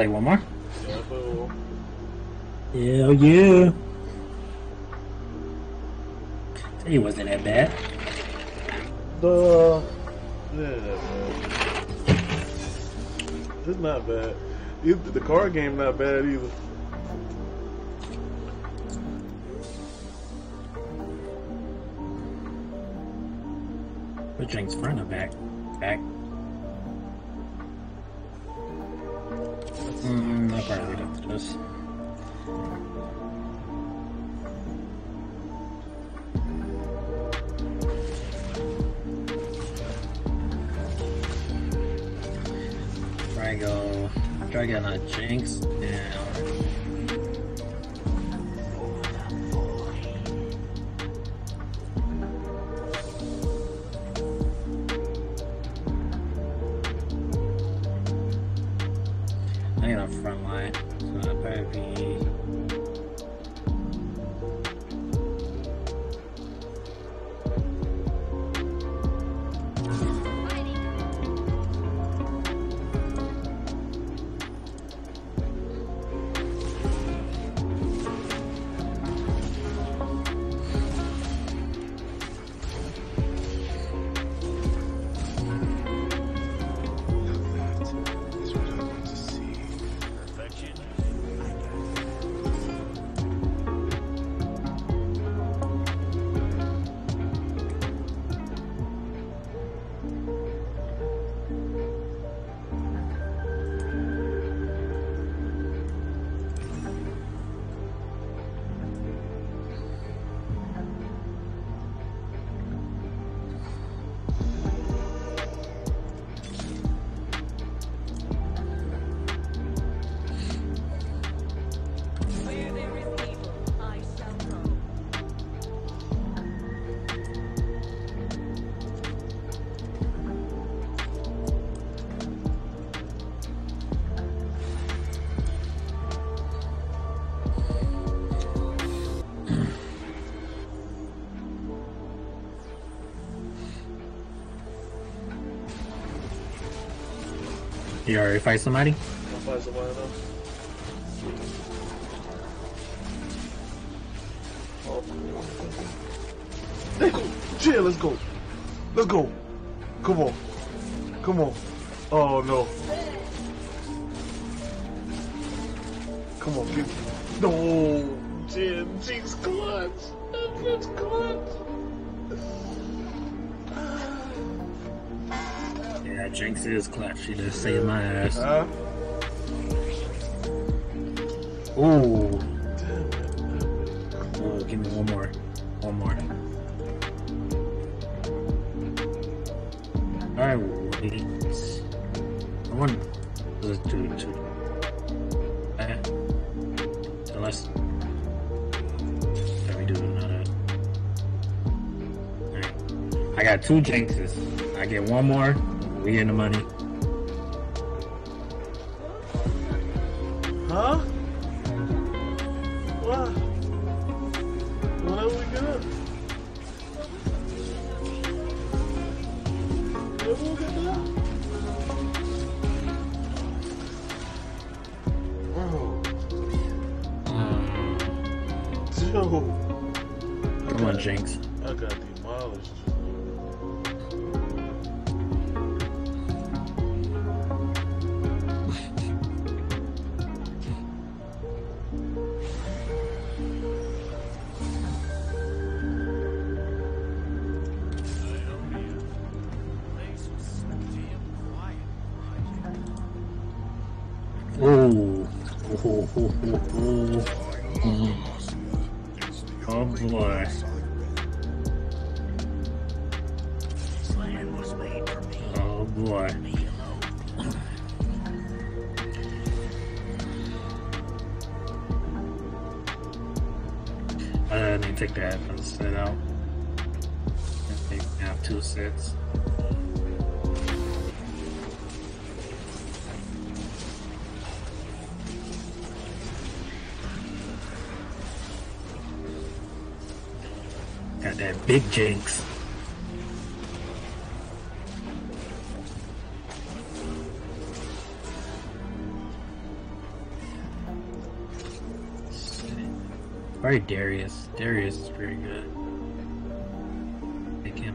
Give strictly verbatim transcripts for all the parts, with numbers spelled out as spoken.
play one more? Yeah, play one more. Hell yeah. He wasn't that bad. Duh. Yeah, that bad. It's not bad. It's, the card game not bad either. Put Jinx front or back? Back. Mm, I'll probably wait up to this. Try go. Try getting a Jinx down. I got a front line, so that'll probably be. You already fight somebody? I'll fight somebody else. Oh. Let's go! Yeah, let's go! Let's go! Come on! Come on! Oh no! Come on, get no! Yeah, Jinx clutch! Jinx clutch! Yeah, Jinx is clutch. She just saved my ass. Huh? Ooh. Ooh, give me one more. One more. I wait. I want to do two. Okay. Unless. Let me do another. Alright. I got two Jinxes. I get one more. We in the money. Huh? What? What are we good? Everyone get that? Bro. Dude. Come on, Jinx. I got demolished. Oh, oh, oh, oh, oh. Mm. Oh boy. Oh boy. I need to take that and set out. I think I have two sets. Got that big Jinx. Probably Darius. Darius is pretty good. Take him.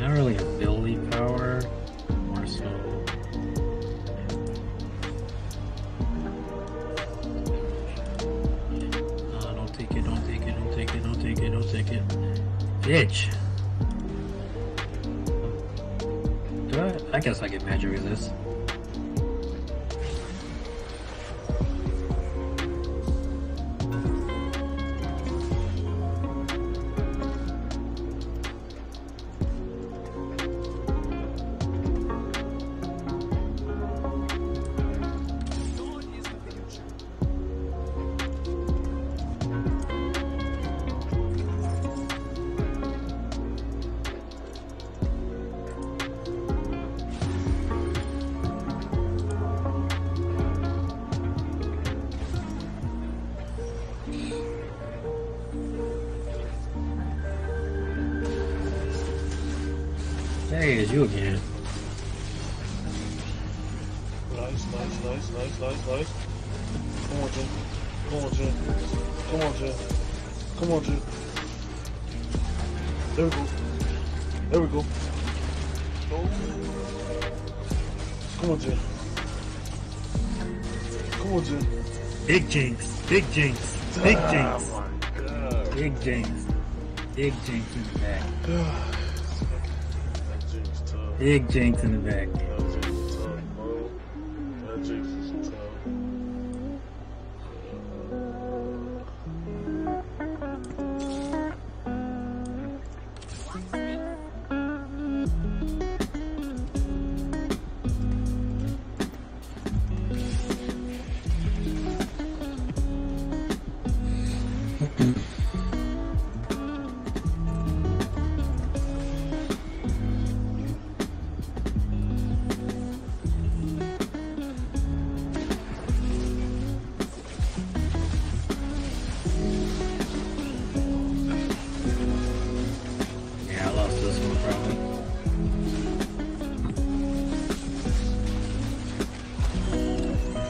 Not really ability power, more so. No, don't take it, don't take it, don't take it, don't take it, don't take it. Bitch! Do I? I guess I get magic resist. There he is, you again. Nice, nice, nice, nice, nice, nice. Come on, Jim. Come on, Jim. Come on, Jim. Come on, Jim. There we go. There we go. Come on, Jim. Come on, Jim. Big Jinx. Big Jinx. Big Jinx. Oh my God. Big Jinx. Big Jinx in the back. Big Jinx in the back. That Jinx is tough, bro. That Jinx is tough.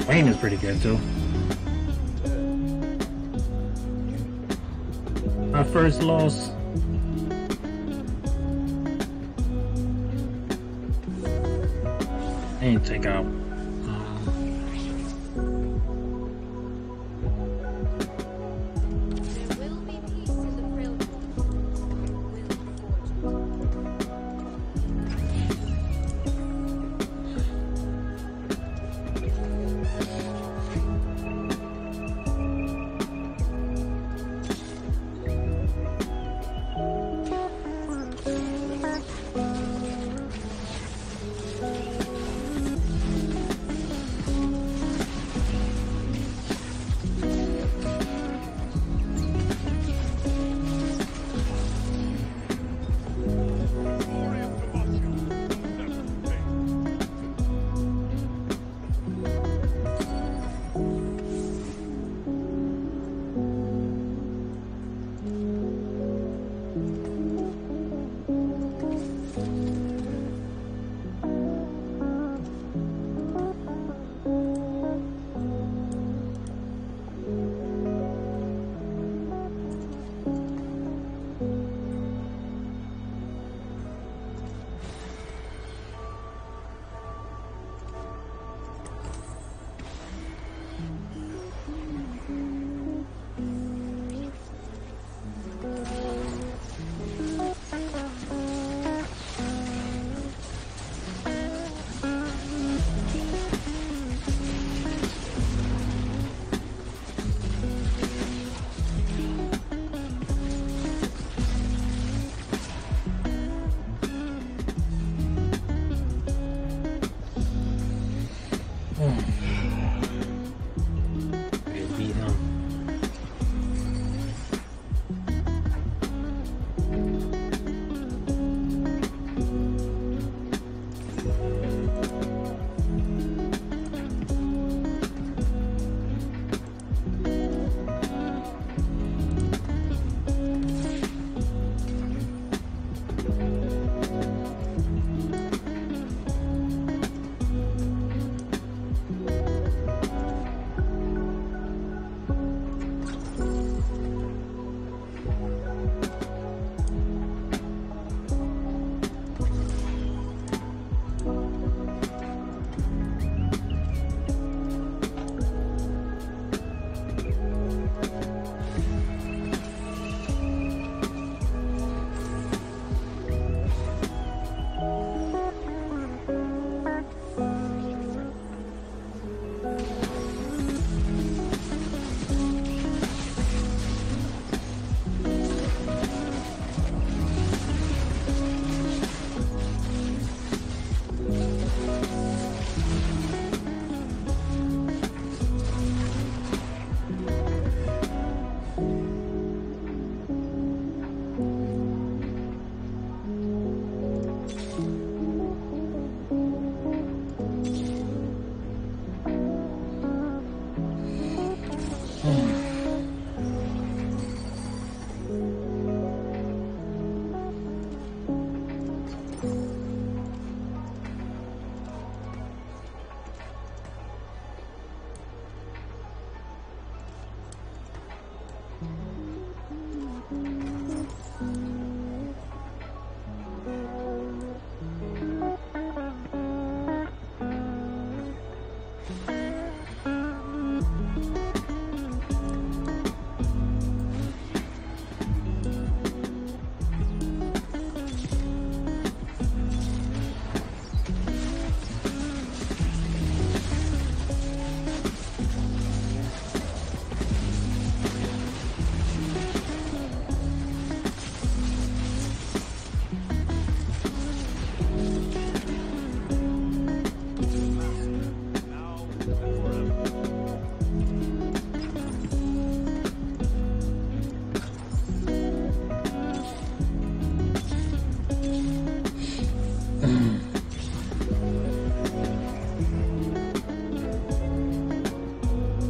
Rain is pretty good too. My first loss. I didn't take out.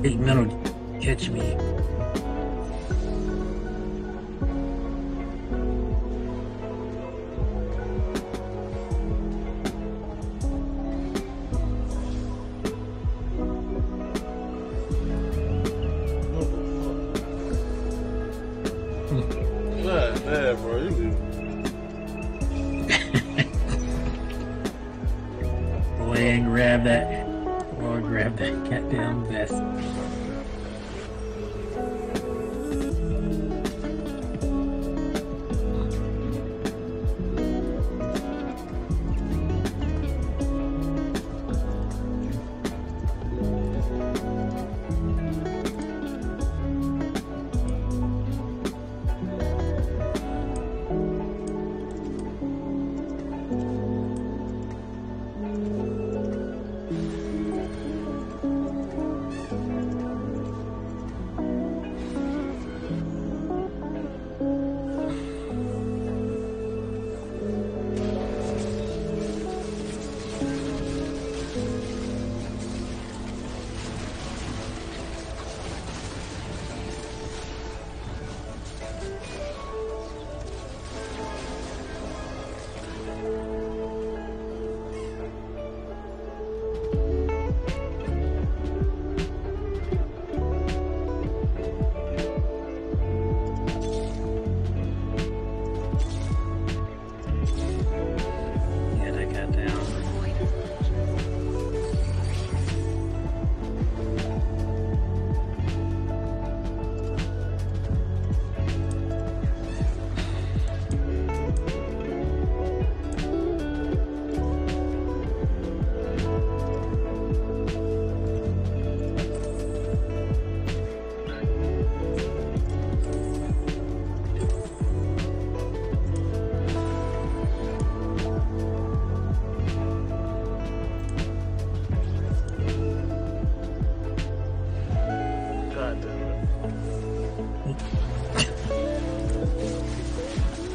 Big Metal catch me. Not bad, bro. You do. Go ahead and grab that. Or grab that goddamn vest.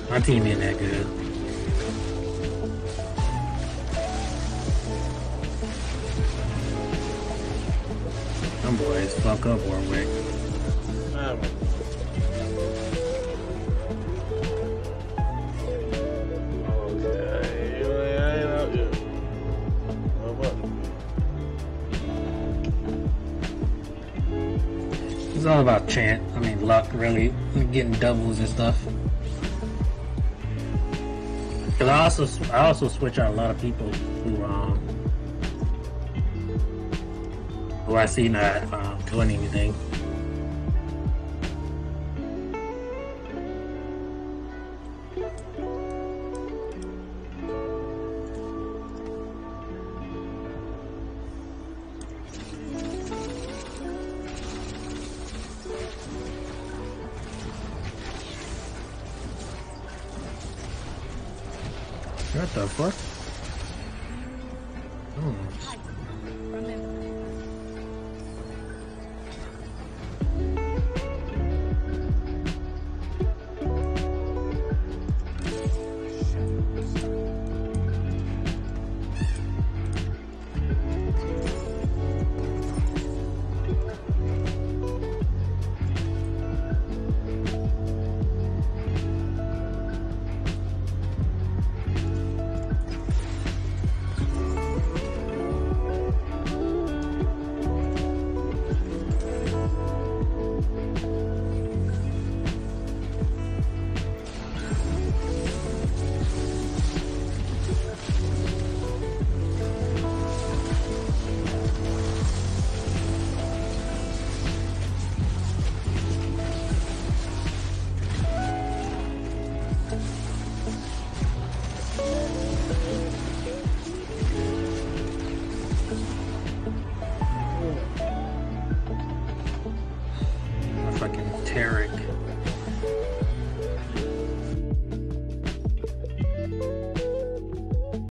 My team ain't that good. Them boys fuck up, Warwick. Um. It's all about chance. I mean, luck, really. I'm getting doubles and stuff. Cause I also I also switch out a lot of people who um who I see not um, doing anything. What the fuck? Oh. Fucking Tarek.